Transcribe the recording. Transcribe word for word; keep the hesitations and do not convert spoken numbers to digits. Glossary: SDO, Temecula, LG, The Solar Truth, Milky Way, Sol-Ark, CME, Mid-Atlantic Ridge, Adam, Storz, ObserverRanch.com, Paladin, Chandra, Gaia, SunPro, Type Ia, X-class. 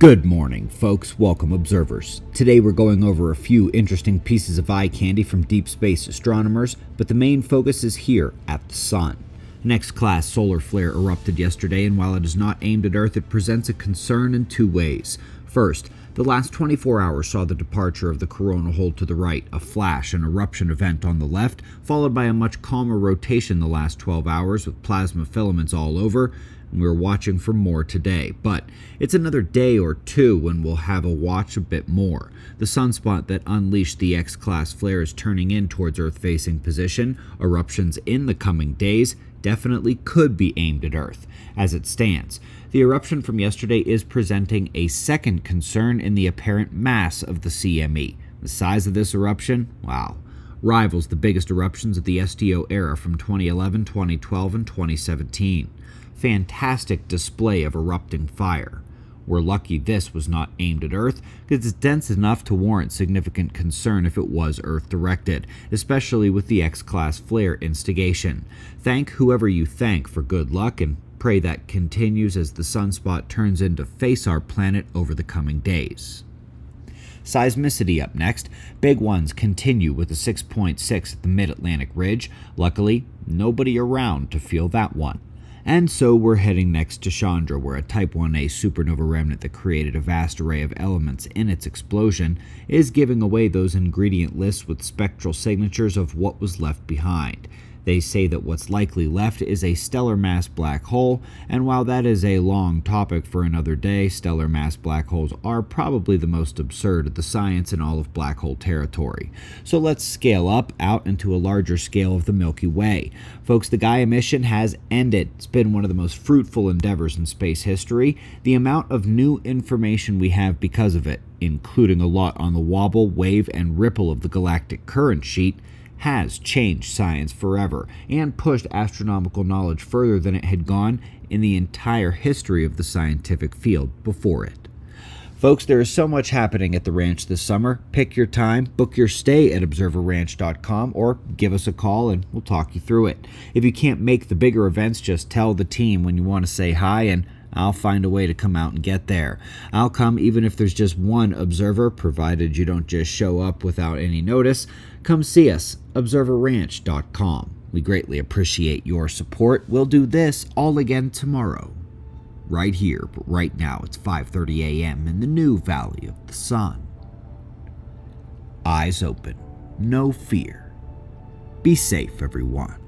Good morning, folks. Welcome, observers. Today we're going over a few interesting pieces of eye candy from deep space astronomers, but the main focus is here at the sun. An X-class solar flare erupted yesterday, and while it is not aimed at Earth, it presents a concern in two ways. First, the last twenty-four hours saw the departure of the corona hole to the right, a flash and eruption event on the left, followed by a much calmer rotation the last twelve hours with plasma filaments all over. We're watching for more today, but it's another day or two when we'll have a watch a bit more. The sunspot that unleashed the X-class flare is turning in towards Earth-facing position. Eruptions in the coming days definitely could be aimed at Earth. As it stands, the eruption from yesterday is presenting a second concern in the apparent mass of the C M E. The size of this eruption? Wow. Rivals the biggest eruptions of the S D O era from twenty eleven, twenty twelve, and twenty seventeen. Fantastic display of erupting fire. We're lucky this was not aimed at Earth, because it's dense enough to warrant significant concern if it was Earth-directed, especially with the X-class flare instigation. Thank whoever you thank for good luck, and pray that continues as the sunspot turns in to face our planet over the coming days. Seismicity up next. Big ones continue with a six point six at the Mid-Atlantic Ridge. Luckily, nobody around to feel that one. And so we're heading next to Chandra, where a Type one A supernova remnant that created a vast array of elements in its explosion is giving away those ingredient lists with spectral signatures of what was left behind. They say that what's likely left is a stellar mass black hole, and while that is a long topic for another day, stellar mass black holes are probably the most absurd of the science in all of black hole territory. So let's scale up out into a larger scale of the Milky Way. Folks, the Gaia mission has ended. It's been one of the most fruitful endeavors in space history. The amount of new information we have because of it, including a lot on the wobble, wave, and ripple of the galactic current sheet, has changed science forever and pushed astronomical knowledge further than it had gone in the entire history of the scientific field before it. Folks, there is so much happening at the ranch this summer. Pick your time, book your stay at Observer Ranch dot com, or give us a call and we'll talk you through it. If you can't make the bigger events, just tell the team when you want to say hi, and I'll find a way to come out and get there. I'll come even if there's just one observer, provided you don't just show up without any notice. Come see us, Observer Ranch dot com. We greatly appreciate your support. We'll do this all again tomorrow, right here, but right now it's five thirty a m in the new Valley of the Sun. Eyes open, no fear. Be safe, everyone.